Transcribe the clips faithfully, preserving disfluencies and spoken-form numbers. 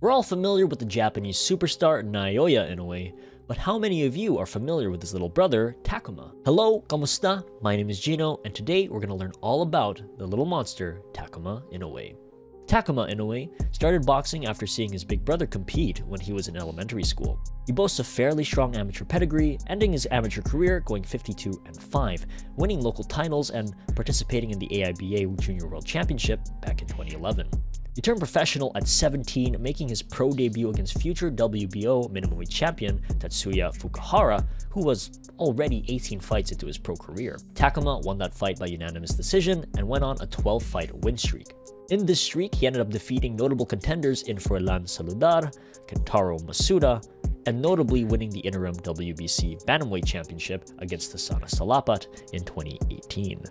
We're all familiar with the Japanese superstar Naoya Inoue, but how many of you are familiar with his little brother, Takuma? Hello, kamusta? My name is Gino, and today we're going to learn all about the little monster, Takuma Inoue. Takuma Inoue started boxing after seeing his big brother compete when he was in elementary school. He boasts a fairly strong amateur pedigree, ending his amateur career going fifty-two and five, winning local titles and participating in the A I B A Junior World Championship back in twenty eleven. He turned professional at seventeen, making his pro debut against future W B O minimum weight champion Tatsuya Fukuhara, who was already eighteen fights into his pro career. Takuma won that fight by unanimous decision and went on a twelve fight win streak. In this streak, he ended up defeating notable contenders in Froilan Saludar, Kentaro Masuda, and notably winning the interim W B C Bantamweight Championship against Tassana Salapat in twenty eighteen.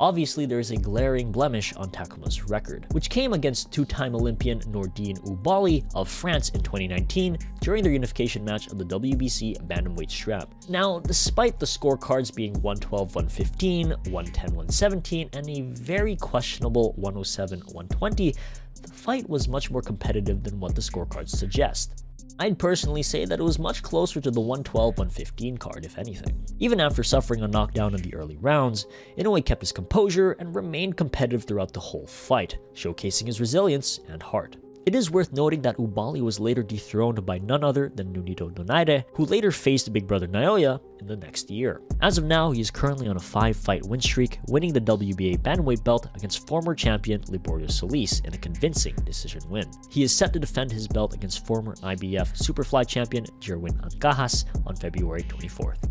Obviously, there is a glaring blemish on Takuma's record, which came against two-time Olympian Nordine Oubaali of France in twenty nineteen during their unification match of the W B C Bantamweight Strap. Now, despite the scorecards being one twelve one fifteen, one ten one seventeen, and a very questionable one oh seven one twenty, the fight was much more competitive than what the scorecards suggest. I'd personally say that it was much closer to the one twelve one fifteen card, if anything. Even after suffering a knockdown in the early rounds, Inoue kept his composure and remained competitive throughout the whole fight, showcasing his resilience and heart. It is worth noting that Oubaali was later dethroned by none other than Nunito Donaire, who later faced big brother Naoya in the next year. As of now, he is currently on a five fight win streak, winning the W B A Bantamweight belt against former champion Liborio Solis in a convincing decision win. He is set to defend his belt against former I B F Superfly champion Jerwin Ancajas on February twenty-fourth.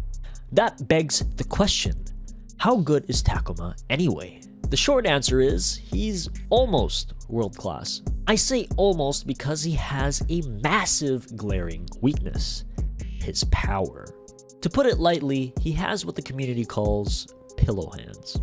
That begs the question, how good is Takuma anyway? The short answer is, he's almost world-class. I say almost because he has a massive glaring weakness, his power. To put it lightly, he has what the community calls pillow hands.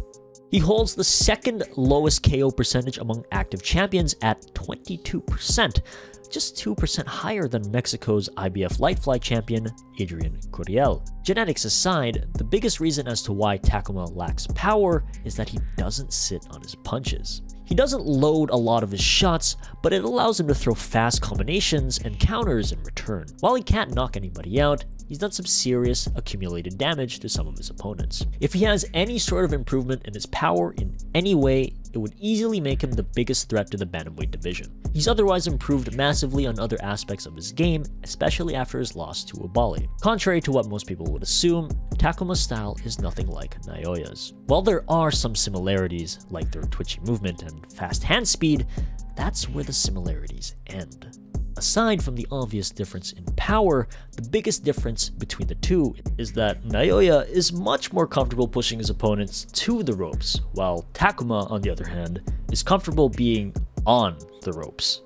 He holds the second lowest K O percentage among active champions at twenty-two percent, just two percent higher than Mexico's I B F light fly champion, Adrian Curiel. Genetics aside, the biggest reason as to why Takuma lacks power is that he doesn't sit on his punches. He doesn't load a lot of his shots, but it allows him to throw fast combinations and counters in return. While he can't knock anybody out, he's done some serious accumulated damage to some of his opponents. If he has any sort of improvement in his power in any way, it would easily make him the biggest threat to the bantamweight division. He's otherwise improved massively on other aspects of his game, especially after his loss to Oubaali. Contrary to what most people would assume, Takuma's style is nothing like Naoya's. While there are some similarities, like their twitchy movement and fast hand speed, that's where the similarities end. Aside from the obvious difference in power, the biggest difference between the two is that Naoya is much more comfortable pushing his opponents to the ropes, while Takuma, on the other hand, is comfortable being on the ropes.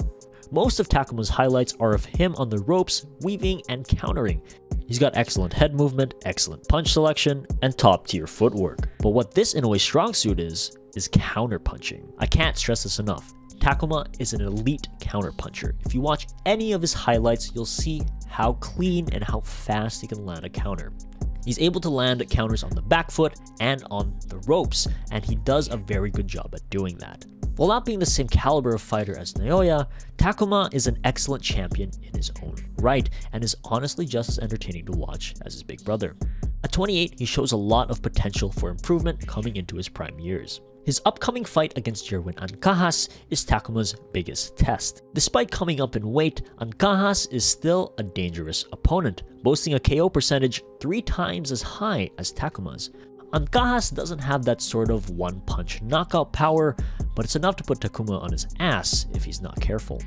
Most of Takuma's highlights are of him on the ropes, weaving and countering. He's got excellent head movement, excellent punch selection, and top-tier footwork. But what this Inoue strong suit is, is counterpunching. I can't stress this enough. Takuma is an elite counterpuncher. If you watch any of his highlights, you'll see how clean and how fast he can land a counter. He's able to land counters on the back foot and on the ropes, and he does a very good job at doing that. While not being the same caliber of fighter as Naoya, Takuma is an excellent champion in his own right, and is honestly just as entertaining to watch as his big brother. At twenty-eight, he shows a lot of potential for improvement coming into his prime years. His upcoming fight against Jerwin Ancajas is Takuma's biggest test. Despite coming up in weight, Ancajas is still a dangerous opponent, boasting a K O percentage three times as high as Takuma's. Ancajas doesn't have that sort of one-punch knockout power, but it's enough to put Takuma on his ass if he's not careful.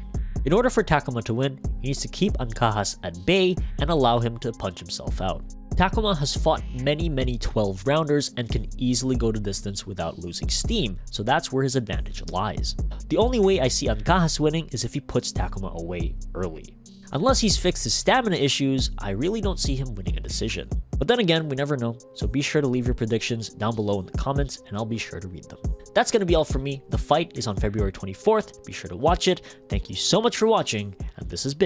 In order for Takuma to win, he needs to keep Ancajas at bay and allow him to punch himself out. Takuma has fought many, many twelve rounders and can easily go to distance without losing steam, so that's where his advantage lies. The only way I see Ancajas winning is if he puts Takuma away early. Unless he's fixed his stamina issues, I really don't see him winning a decision. But then again, we never know, so be sure to leave your predictions down below in the comments and I'll be sure to read them. That's going to be all for me. The fight is on February twenty-fourth. Be sure to watch it. Thank you so much for watching, and this has been